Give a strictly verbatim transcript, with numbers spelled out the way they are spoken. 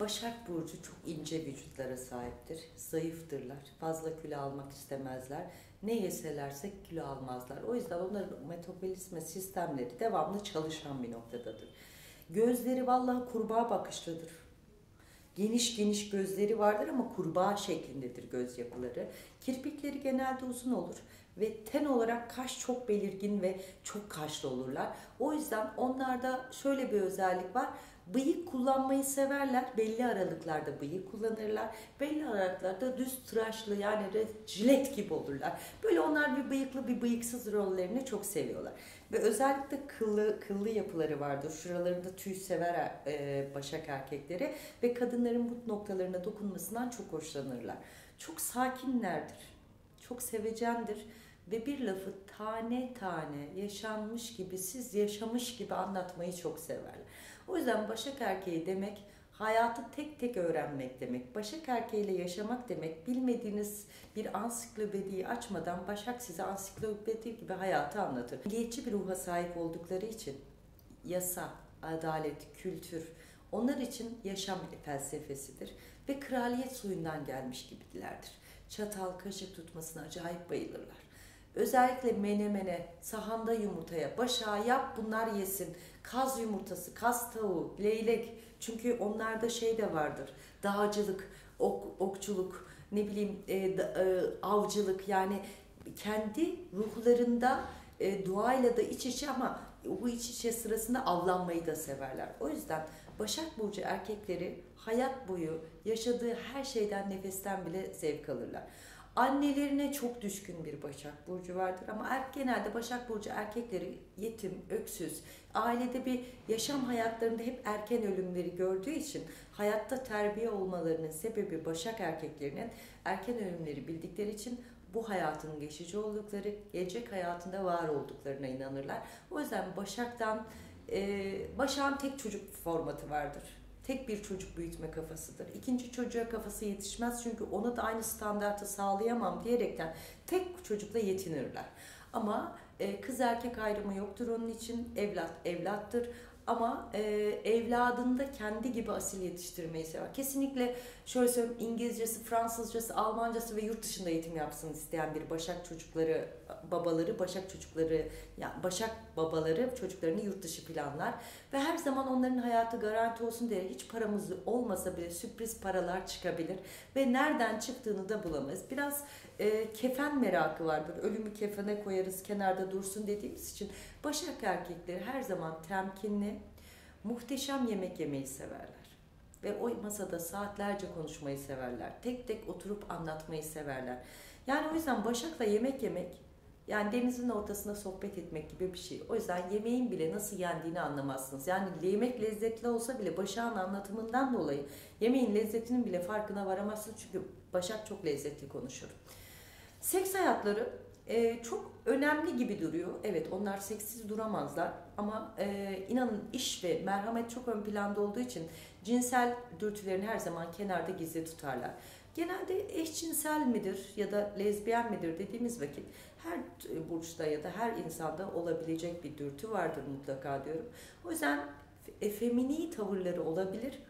Başak burcu çok ince vücutlara sahiptir. Zayıftırlar. Fazla kilo almak istemezler. Ne yeselerse kilo almazlar. O yüzden onların metabolizma sistemleri devamlı çalışan bir noktadadır. Gözleri vallahi kurbağa bakışlıdır. Geniş geniş gözleri vardır ama kurbağa şeklindedir göz yapıları. Kirpikleri genelde uzun olur ve ten olarak kaş çok belirgin ve çok kaşlı olurlar. O yüzden onlarda şöyle bir özellik var. Bıyık kullanmayı severler. Belli aralıklarda bıyık kullanırlar. Belli aralıklarda düz tıraşlı yani jilet gibi olurlar. Böyle onlar bir bıyıklı bir bıyıksız rollerini çok seviyorlar. Ve özellikle kıllı, kıllı yapıları vardır. Şuralarında tüy sever e, başak erkekleri ve kadınların bu noktalarına dokunmasından çok hoşlanırlar. Çok sakinlerdir. Çok sevecendir. Ve bir lafı tane tane yaşanmış gibi, siz yaşamış gibi anlatmayı çok severler. O yüzden başak erkeği demek hayatı tek tek öğrenmek demek. Başak erkeğiyle yaşamak demek, bilmediğiniz bir ansiklopediyi açmadan başak size ansiklopedi gibi hayatı anlatır. Milliyetçi bir ruha sahip oldukları için yasa, adalet, kültür onlar için yaşam felsefesidir. Ve kraliyet suyundan gelmiş gibilerdir. Çatal, kaşık tutmasına acayip bayılırlar. Özellikle menemene, sahanda yumurtaya, başağa yap bunlar yesin. Kaz yumurtası, kaz tavuğu, leylek. Çünkü onlarda şey de vardır. Dağcılık, ok, okçuluk, ne bileyim e, da, e, avcılık. Yani kendi ruhlarında e, doğayla da iç içe ama bu iç içe sırasında avlanmayı da severler. O yüzden Başak Burcu erkekleri hayat boyu yaşadığı her şeyden, nefesten bile zevk alırlar. Annelerine çok düşkün bir Başak Burcu vardır ama er, genelde Başak Burcu erkekleri yetim, öksüz, ailede bir yaşam hayatlarında hep erken ölümleri gördüğü için hayatta terbiye olmalarının sebebi Başak erkeklerinin erken ölümleri bildikleri için bu hayatın geçici oldukları, gelecek hayatında var olduklarına inanırlar. O yüzden Başak'tan, e, Başak'ın tek çocuk formatı vardır. Tek bir çocuk büyütme kafasıdır. İkinci çocuğa kafası yetişmez çünkü ona da aynı standartı sağlayamam diyerekten tek çocukla yetinirler. Ama e, kız erkek ayrımı yoktur onun için. Evlat evlattır. Ama e, evladında kendi gibi asil yetiştirmeyi sever. Kesinlikle şöyle söyleyeyim, İngilizcesi, Fransızcası, Almancası ve yurt dışında eğitim yapsın isteyen bir Başak çocukları, babaları, Başak çocukları, yani Başak babaları çocuklarını yurt dışı planlar. Ve her zaman onların hayatı garanti olsun diye hiç paramız olmasa bile sürpriz paralar çıkabilir. Ve nereden çıktığını da bulamayız. Biraz e, kefen merakı vardır. Ölümü kefene koyarız, kenarda dursun dediğimiz için Başak erkekleri her zaman temkinli, muhteşem yemek yemeyi severler ve o masada saatlerce konuşmayı severler. Tek tek oturup anlatmayı severler. Yani o yüzden Başak'la yemek yemek, yani denizin ortasında sohbet etmek gibi bir şey. O yüzden yemeğin bile nasıl yendiğini anlamazsınız. Yani yemek lezzetli olsa bile Başak'ın anlatımından dolayı yemeğin lezzetinin bile farkına varamazsınız. Çünkü Başak çok lezzetli konuşur. Seks hayatları Ee, çok önemli gibi duruyor. Evet, onlar seksiz duramazlar ama e, inanın iş ve merhamet çok ön planda olduğu için cinsel dürtülerini her zaman kenarda gizli tutarlar. Genelde eşcinsel midir ya da lezbiyen midir dediğimiz vakit her burçta ya da her insanda olabilecek bir dürtü vardır mutlaka diyorum. O yüzden efemini tavırları olabilir